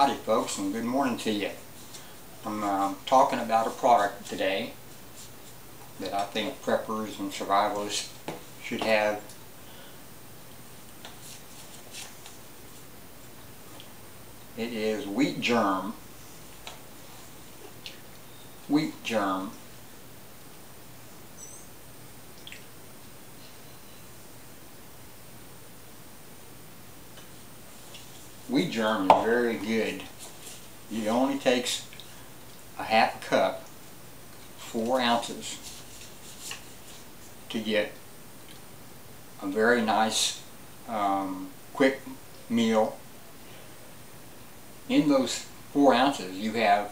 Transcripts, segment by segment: Howdy folks, and good morning to you. I'm talking about a product today that I think preppers and survivalists should have. It is wheat germ. Wheat germ. Wheat germ is very good. It only takes a half cup, 4 ounces, to get a very nice quick meal. In those 4 ounces you have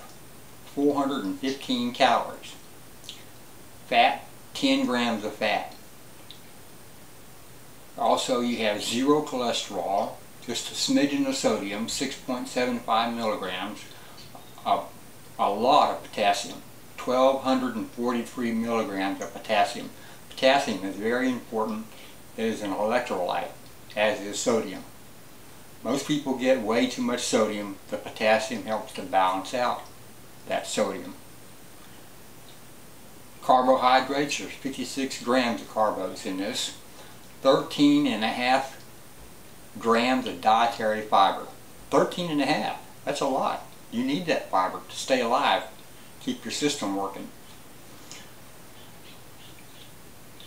415 calories. Fat, 10 grams of fat. Also you have zero cholesterol. Just a smidgen of sodium, 6.75 milligrams, a lot of potassium, 1,243 milligrams of potassium. Potassium is very important. It is an electrolyte, as is sodium. Most people get way too much sodium. The potassium helps to balance out that sodium. Carbohydrates, there's 56 grams of carbs in this, 13.5 grams of dietary fiber. 13.5, that's a lot. You need that fiber to stay alive, keep your system working.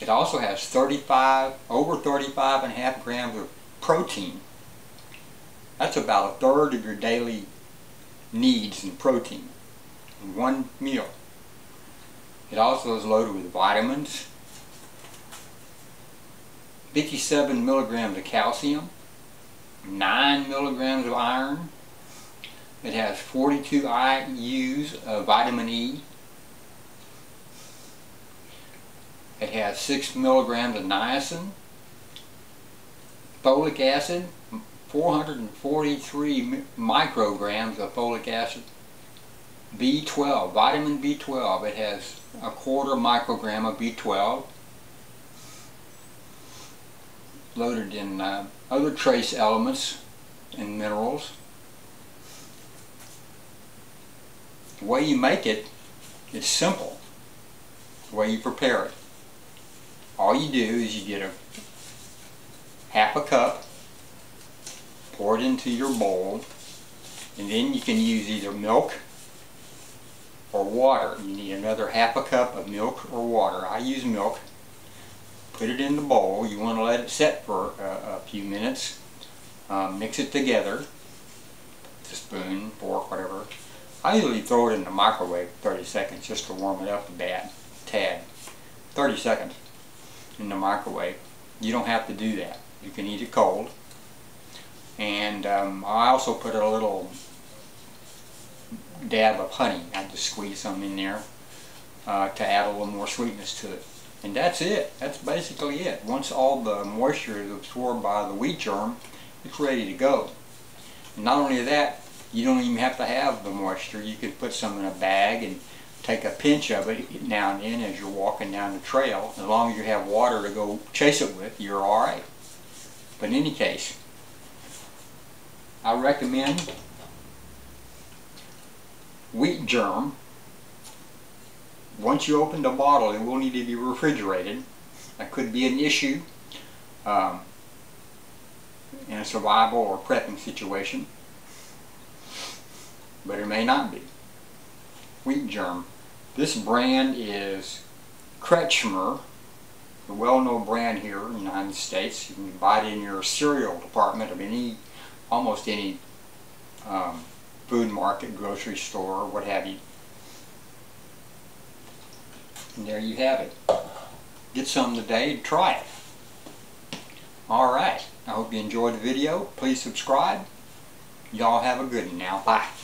It also has over 35.5 grams of protein. That's about a third of your daily needs in protein in one meal. It also is loaded with vitamins, 57 milligrams of calcium, 9 milligrams of iron. It has 42 IUs of vitamin E. It has 6 milligrams of niacin, folic acid, 443 micrograms of folic acid, B12, vitamin B12. It has a quarter microgram of B12. Loaded in other trace elements and minerals. The way you make it is simple. The way you prepare it. All you do is you get a half a cup, pour it into your bowl, and then you can use either milk or water. You need another half a cup of milk or water. I use milk. Put it in the bowl. You want to let it set for a few minutes. Mix it together with a spoon, fork, whatever. I usually throw it in the microwave for 30 seconds just to warm it up a tad. 30 seconds in the microwave. You don't have to do that. You can eat it cold. And I also put a little dab of honey. I just squeeze some in there to add a little more sweetness to it. And that's it. That's basically it. Once all the moisture is absorbed by the wheat germ, it's ready to go. And not only that, you don't even have to have the moisture. You can put some in a bag and take a pinch of it now and then as you're walking down the trail. As long as you have water to go chase it with, you're alright. But in any case, I recommend wheat germ. Once you open the bottle, it will need to be refrigerated. That could be an issue in a survival or prepping situation, but it may not be. Wheat germ. This brand is Kretschmer, a well-known brand here in the United States. You can buy it in your cereal department of almost any food market, grocery store, what have you. And there you have it. Get some today and try it. Alright, I hope you enjoyed the video. Please subscribe. Y'all have a good one now. Bye.